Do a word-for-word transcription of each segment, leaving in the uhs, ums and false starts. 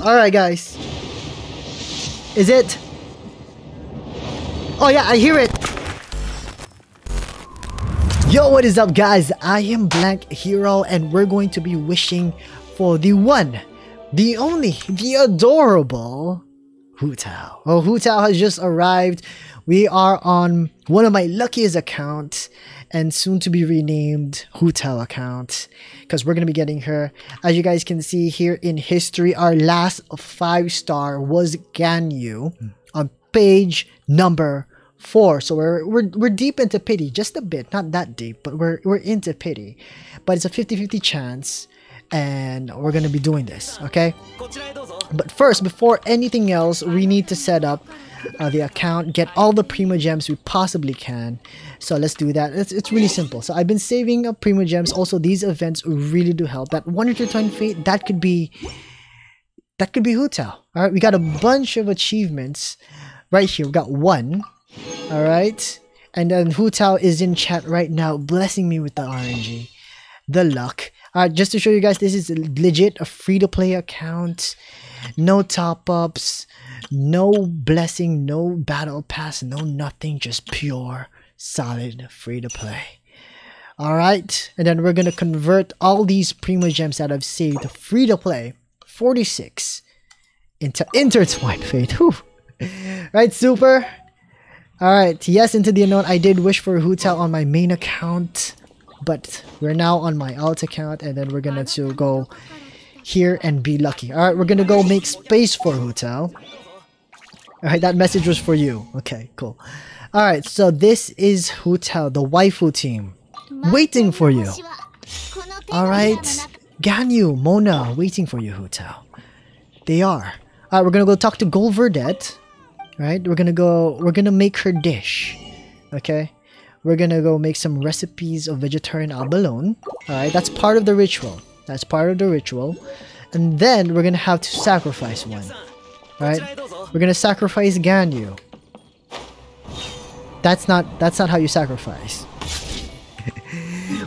Alright, guys. Is it? Oh, yeah, I hear it. Yo, what is up, guys? I am Black Hero, and we're going to be wishing for the one, the only, the adorable Hu Tao. Oh, Hu Tao has just arrived. We are on one of my luckiest accounts and soon to be renamed Hu Tao account, because we're going to be getting her. As you guys can see here in history, our last five star was Ganyu on page number four. So we're, we're, we're deep into pity, just a bit, not that deep, but we're, we're into pity. But it's a fifty fifty chance. And we're going to be doing this, okay? But first, before anything else, we need to set up uh, the account, get all the Prima Gems we possibly can. So let's do that. It's, it's really simple. So I've been saving up Prima Gems. Also, these events really do help. That one hundred ten Fate, that could be... That could be Hu Tao. Alright, we got a bunch of achievements right here. We got one. Alright. And then Hu Tao is in chat right now, blessing me with the R N G. The luck. Uh, just to show you guys, this is a legit a free-to-play account. No top-ups, no blessing, no battle pass, no nothing. Just pure, solid free-to-play. Alright, and then we're going to convert all these Prima Gems that I've saved free-to-play, forty-six, into Intertwined Fate. Whew. Right, super? Alright, yes, Into the Unknown. I did wish for Hu Tao on my main account, but we're now on my alt account, and then we're gonna to go here and be lucky. Alright, we're gonna go make space for Hu Tao. Alright, that message was for you. Okay, cool. Alright, so this is Hu Tao, the waifu team, waiting for you. Alright, Ganyu, Mona, waiting for you, Hu Tao. They are. Alright, we're gonna go talk to Gold Verdette. Alright, we're gonna go, we're gonna make her dish. Okay? We're gonna go make some recipes of vegetarian abalone. Alright, that's part of the ritual. That's part of the ritual. And then we're gonna have to sacrifice one. Alright? We're gonna sacrifice Ganyu. That's not that's not how you sacrifice.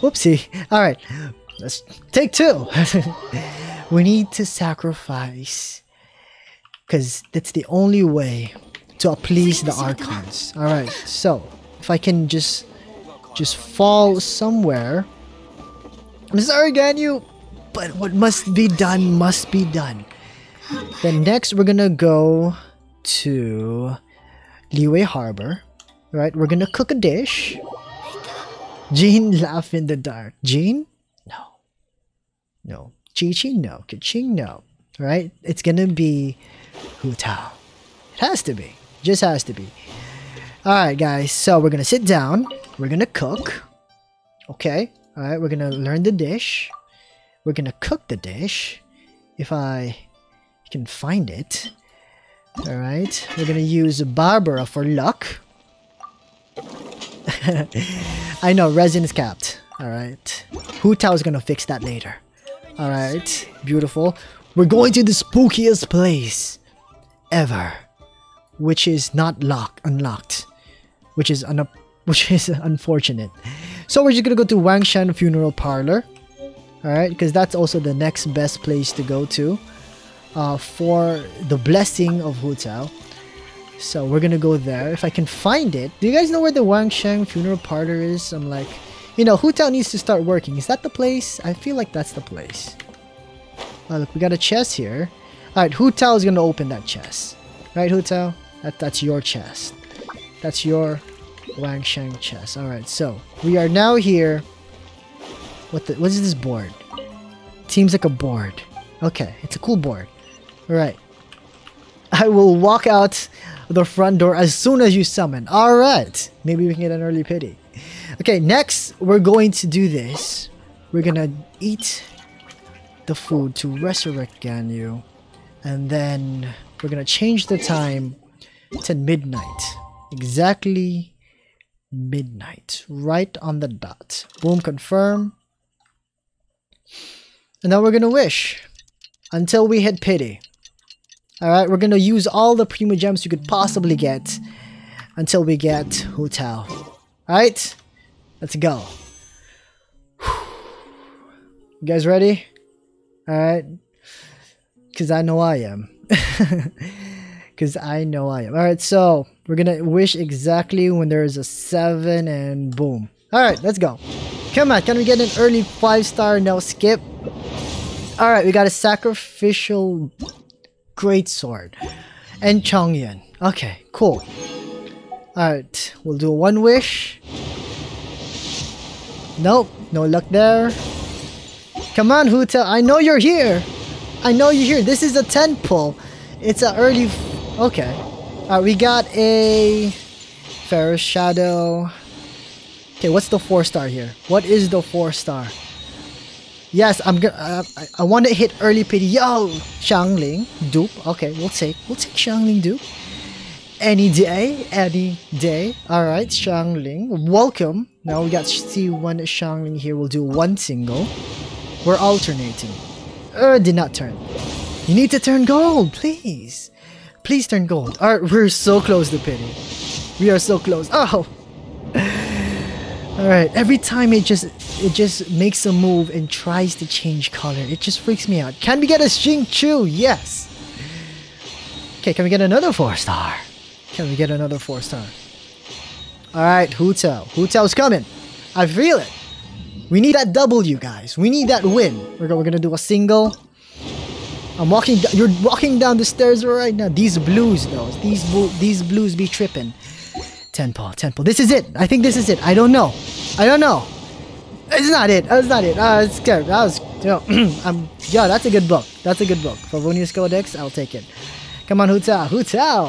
Whoopsie. Alright. Let's take two. We need to sacrifice, cause that's the only way to appease the Archons. Alright, so if I can just, just fall somewhere. I'm sorry, Ganyu, but what must be done must be done. Then next, we're gonna go to Liyue Harbor. Right? We're gonna cook a dish. Jean, laugh in the dark. Jean? No. No. Chi-Chi? No. Ka-Ching? No. Right? It's gonna be Hu Tao. It has to be. Just has to be. Alright, guys, so we're gonna sit down, we're gonna cook, okay, alright, we're gonna learn the dish, we're gonna cook the dish, if I can find it, alright, we're gonna use Barbara for luck. I know, resin is capped, alright, Hu Tao is gonna fix that later, alright, beautiful. We're going to the spookiest place ever, which is not locked, unlocked. Which is un which is unfortunate. So we're just gonna go to Wangshan Funeral Parlor, all right? Because that's also the next best place to go to uh, for the blessing of Hu Tao. So we're gonna go there if I can find it. Do you guys know where the Wangshan Funeral Parlor is? I'm like, you know, Hu Tao needs to start working. Is that the place? I feel like that's the place. Oh, look, we got a chest here. All right, Hu Tao is gonna open that chest, right, Hu Tao? That that's your chest. That's your Wangshan chest. Alright, so we are now here. What the what is this board? Seems like a board. Okay, it's a cool board. Alright. I will walk out the front door as soon as you summon. Alright. Maybe we can get an early pity. Okay, next we're going to do this. We're gonna eat the food to resurrect Ganyu. And then we're gonna change the time to midnight. Exactly midnight, right on the dot. Boom, confirm. And now we're gonna wish until we hit pity. All right, we're gonna use all the Prima Gems you could possibly get until we get Hu Tao. All right, let's go. You guys ready? All right, Because I know I am. Because I know I am. Alright, so we're going to wish exactly when there is a seven and boom. Alright, let's go. Come on, can we get an early five star? No, skip. Alright, we got a sacrificial greatsword. And Chongyun. Okay, cool. Alright, we'll do one wish. Nope, no luck there. Come on, Huta, I know you're here. I know you're here. This is a temple. It's an early... F okay. Alright, we got a... Pharaoh's Shadow. Okay, what's the four star here? What is the four star? Yes, I'm gonna... Uh, I, I want to hit early pity. Yo! Xiangling. Dupe. Okay, we'll take... We'll take Xiangling dupe. Any day. Any day. Alright, Xiangling. Welcome. Now we got C one Xiangling here. We'll do one single. We're alternating. Uh, did not turn. You need to turn gold, please. Please turn gold. Alright, we're so close to pity. We are so close. Oh! Alright, every time it just it just makes a move and tries to change color. It just freaks me out. Can we get a Xingqiu? Yes! Okay, can we get another four star? Can we get another four star? Alright, Hutel. Hutel's coming. I feel it. We need that W, guys. We need that win. We're gonna, we're gonna do a single. I'm walking. You're walking down the stairs right now. These blues, though. These bl these blues be tripping. Temple, temple. This is it. I think this is it. I don't know. I don't know. It's not it. It's not it. Uh, it's good. That was. You know, I'm. Yeah, that's a good book. That's a good book. Favonius Codex. I'll take it. Come on, Huta. Huta.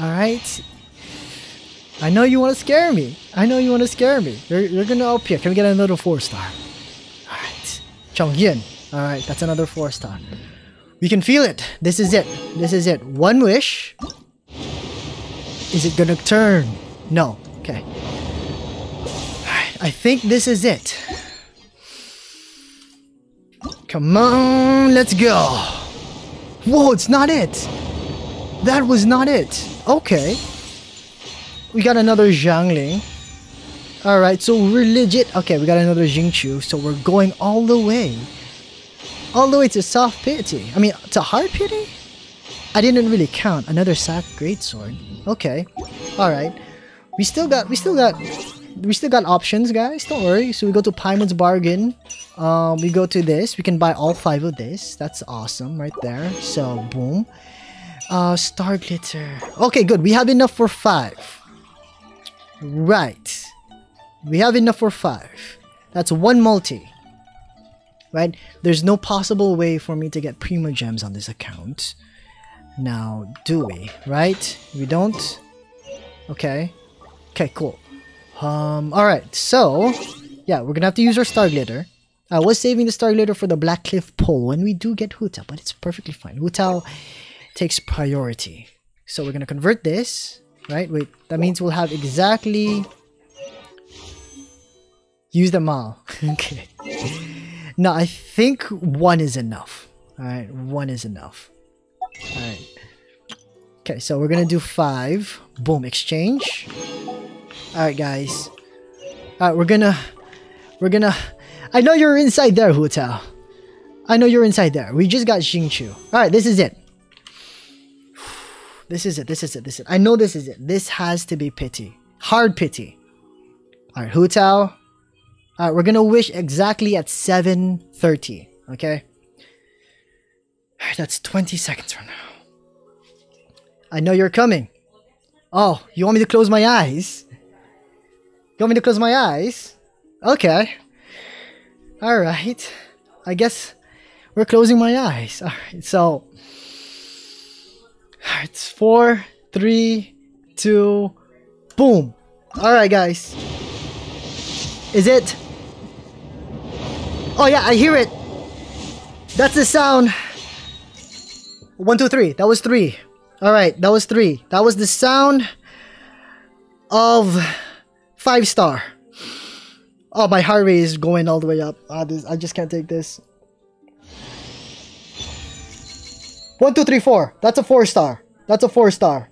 All right. I know you want to scare me. I know you want to scare me. You're, you're going to up here. Can we get another four star? Alright. Chongyun. Alright, that's another four star. We can feel it. This is it. This is it. One wish. Is it going to turn? No. Okay. Alright, I think this is it. Come on, let's go. Whoa, it's not it. That was not it. Okay. We got another Zhangling. Alright, so we're legit. Okay, we got another Xingqiu. So we're going all the way. All the way to soft pity. I mean, to hard pity? I didn't really count. Another sack greatsword. Okay. Alright. We still got, we still got, we still got options, guys. Don't worry. So we go to Paimon's Bargain. Um, we go to this. We can buy all five of this. That's awesome right there. So, boom. Uh, Star Glitter. Okay, good. We have enough for five. Right, we have enough for five. That's one multi. Right, there's no possible way for me to get Prima Gems on this account. Now, do we? Right, we don't. Okay, okay, cool. Um, all right. So, yeah, we're gonna have to use our Star Glitter. I was saving the Star Glitter for the Black Cliff Pole when we do get Huta, but it's perfectly fine. Huta takes priority, so we're gonna convert this. Right? Wait, that means we'll have exactly... Use them all. Okay. No, I think one is enough. Alright, one is enough. Alright. Okay, so we're gonna do five. Boom, exchange. Alright, guys. Alright, we're gonna... We're gonna... I know you're inside there, Huta. I know you're inside there. We just got Xingqiu. Alright, this is it. This is it, this is it, this is it. I know this is it. This has to be pity. Hard pity. Alright, Huta. Alright, we're gonna wish exactly at seven thirty. Okay? Alright, that's twenty seconds from now. I know you're coming. Oh, you want me to close my eyes? You want me to close my eyes? Okay. Alright. I guess we're closing my eyes. Alright, so... Alright, it's four, three, two, boom. Alright, guys. Is it? Oh, yeah, I hear it. That's the sound. One, two, three. That was three. Alright, that was three. That was the sound of five star. Oh, my heart rate is going all the way up. Ah, this, I just can't take this. One, two, three, four. That's a four star. That's a four star.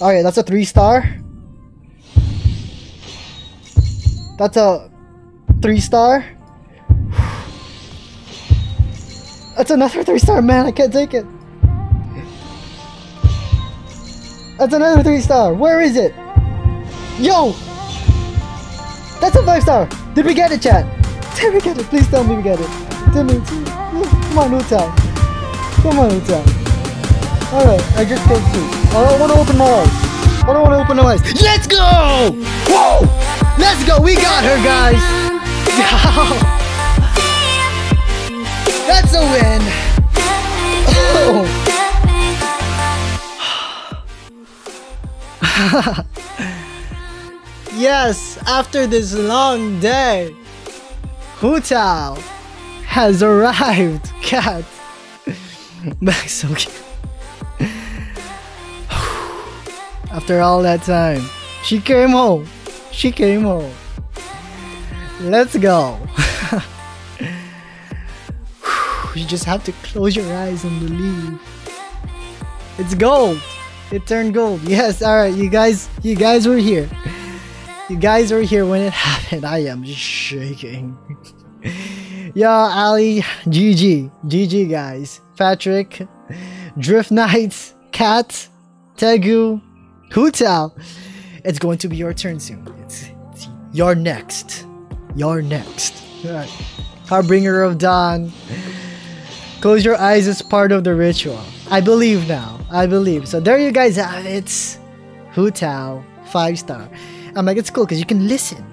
Alright, that's a three star. That's a three star. That's another three star, man, I can't take it. That's another three star, where is it? Yo! That's a five star! Did we get it, chat? Did we get it? Please tell me we got it. Tell me, come on, Utah. Come on, Utah. Alright, I just came through. I want to open my eyes. I don't want to open my eyes. Let's go! Whoa! Let's go, we got her, guys! That's a win! Oh. Yes, after this long day, Utah has arrived, cat. Back so cute. After all that time, she came home. She came home. Let's go. You just have to close your eyes and believe. It's gold. It turned gold. Yes, alright, you guys, you guys were here. You guys were here when it happened. I am just shaking. Yo, Ali, G G. G G, guys. Patrick, Drift Knights, Kat, Tegu, Utah. It's going to be your turn soon. It's, it's your next. Your next. Alright. Harbinger of Dawn. Close your eyes as part of the ritual. I believe now. I believe. So there you guys have it. Utah, five star. I'm like, it's cool because you can listen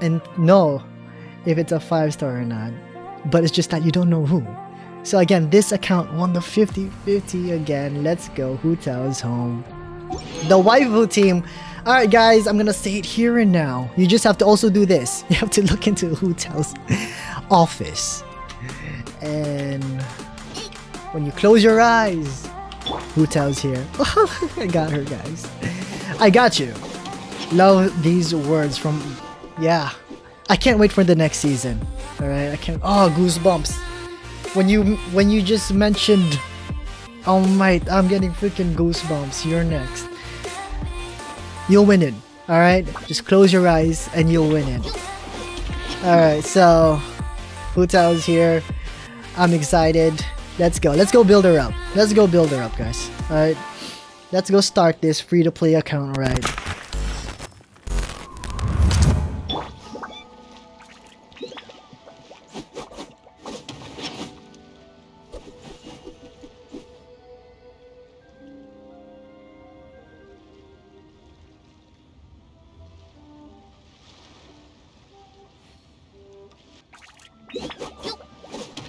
and know if it's a five star or not. But it's just that you don't know who. So again, this account won the fifty fifty again. Let's go. Utah is home. The waifu team. Alright guys, I'm going to say it here and now. You just have to also do this. You have to look into Utah's office. And when you close your eyes, Utah's here. I got her, guys. I got you. Love these words from, yeah, I can't wait for the next season. All right, I can't. Oh, goosebumps when you when you just mentioned. Oh my, I'm getting freaking goosebumps. You're next. You'll win it. All right, just close your eyes and you'll win it. All right, so Utah's here. I'm excited. Let's go. Let's go build her up. Let's go build her up, guys. All right, let's go start this free to play account right.